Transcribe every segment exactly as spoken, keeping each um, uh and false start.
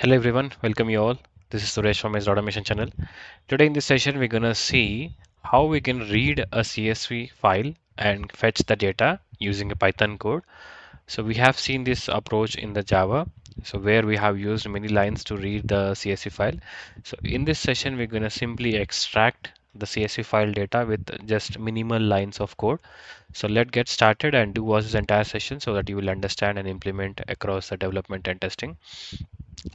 Hello everyone, welcome you all. This is Suresh from his automation channel. Today in this session we're gonna see how we can read a C S V file and fetch the data using a Python code. So we have seen this approach in the Java, so where we have used many lines to read the C S V file. So in this session we're gonna simply extract the C S V file data with just minimal lines of code. So let's get started and do watch this entire session so that you will understand and implement across the development and testing.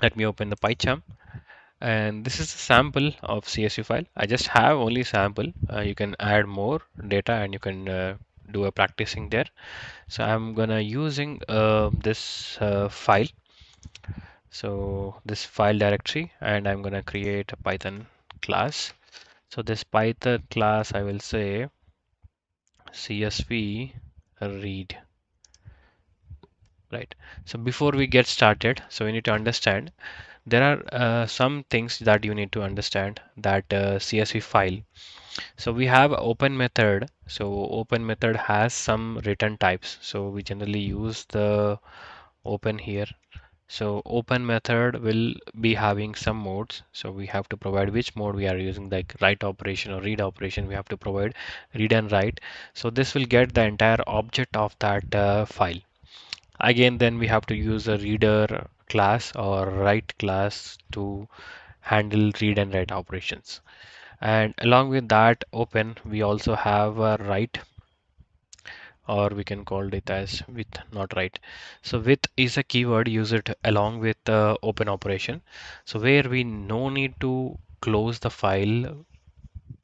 Let me open the PyCharm, and this is a sample of C S V file. I just have only sample. Uh, you can add more data and you can uh, do a practicing there. So I'm gonna using uh, this uh, file, so this file directory, and I'm gonna create a Python class. So this Python class, I will say C S V read. Right. So before we get started, so we need to understand there are uh, some things that you need to understand that uh, C S V file. So we have open method. So open method has some return types. So we generally use the open here. So open method will be having some modes. So we have to provide which mode we are using, like write operation or read operation. We have to provide read and write. So this will get the entire object of that uh, file. Again, then we have to use a reader class or write class to handle read and write operations. And along with that open, we also have a write, or we can call it as with, not write. So with is a keyword, use it along with the open operation. So where we no need to close the file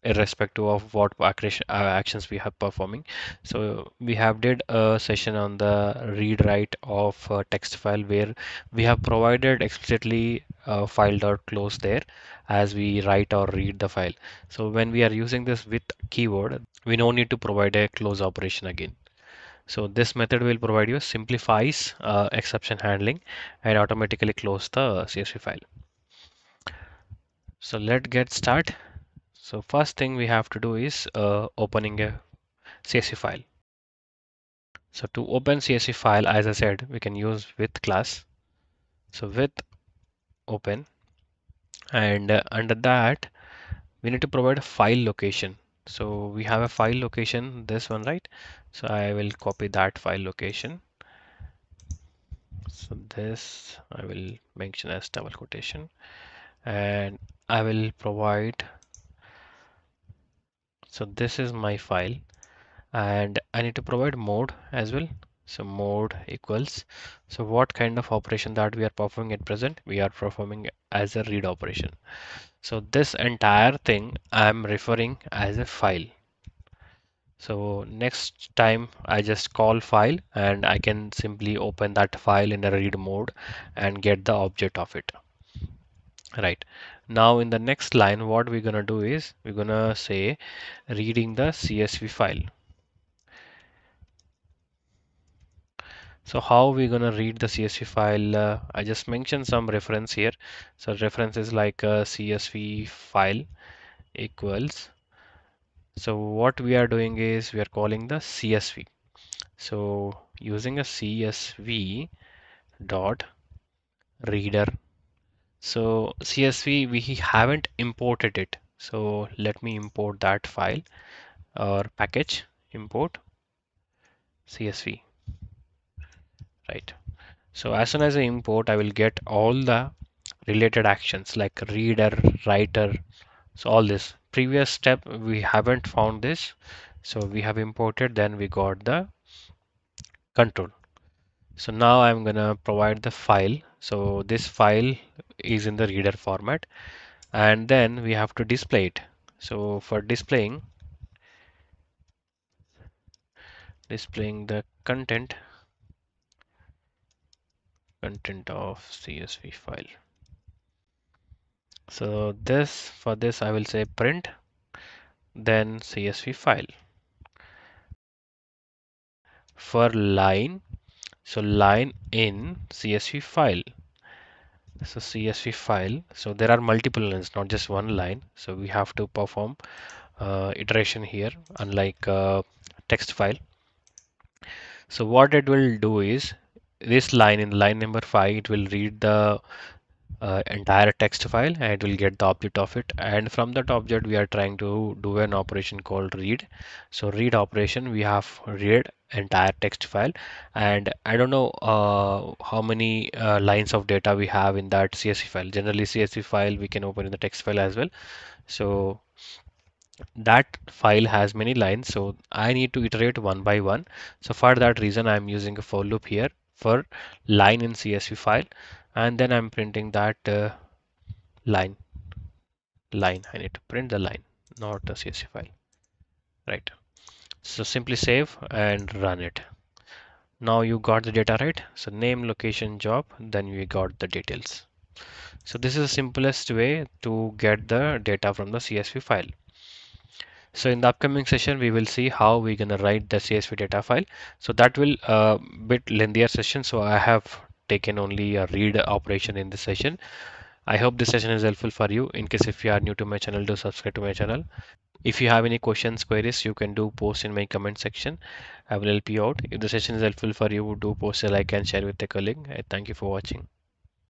irrespective of what actions we have performing. So we have did a session on the read write of text file where we have provided explicitly uh, file.close there as we write or read the file. So when we are using this with keyword, we no need to provide a close operation again. So this method will provide you simplifies uh, exception handling and automatically close the C S V file. So let's get started. So first thing we have to do is uh, opening a C S V file. So to open C S V file, as I said, we can use with class. So with open, and uh, under that we need to provide a file location. So we have a file location, this one, right? So I will copy that file location. So this I will mention as double quotation, and I will provide. So this is my file, and I need to provide mode as well. So mode equals, so what kind of operation that we are performing at present, we are performing as a read operation. So this entire thing I'm referring as a file. So next time I just call file, and I can simply open that file in a read mode and get the object of it. Right. Now in the next line, what we're gonna do is we're gonna say reading the C S V file. So how we're gonna read the C S V file? Uh, I just mentioned some reference here. So reference is like a C S V file equals. So what we are doing is we are calling the C S V. So using a C S V dot reader. So C S V, we haven't imported it. So let me import that file or package, import C S V, right? So as soon as I import, I will get all the related actions like reader, writer. So all this previous step, we haven't found this. So we have imported, then we got the control. So now I'm gonna provide the file. So this file is in the reader format, and then we have to display it. So for displaying, displaying the content, content of C S V file. So this, for this I will say print, then C S V file. For line, so line in C S V file. So C S V file. So there are multiple lines, not just one line. So we have to perform uh, iteration here, unlike uh, text file. So what it will do is this line in line number five, it will read the uh, entire text file, and it will get the object of it. And from that object, we are trying to do an operation called read. So read operation, we have read entire text file, and I don't know uh, how many uh, lines of data we have in that C S V file. Generally, C S V file we can open in the text file as well. So that file has many lines, so I need to iterate one by one. So for that reason, I'm using a for loop here for line in C S V file, and then I'm printing that uh, line line I need to print the line, not the C S V file, right? So simply save and run it. Now you got the data, right? So name, location, job, then we got the details. So this is the simplest way to get the data from the C S V file. So in the upcoming session, we will see how we're gonna write the C S V data file. So that will a uh, bit lengthier session. So I have taken only a read operation in this session. I hope this session is helpful for you. In case if you are new to my channel, do subscribe to my channel. If you have any questions, queries, you can do post in my comment section. I will help you out. If the session is helpful for you, do post a like and share with a colleague. I thank you for watching.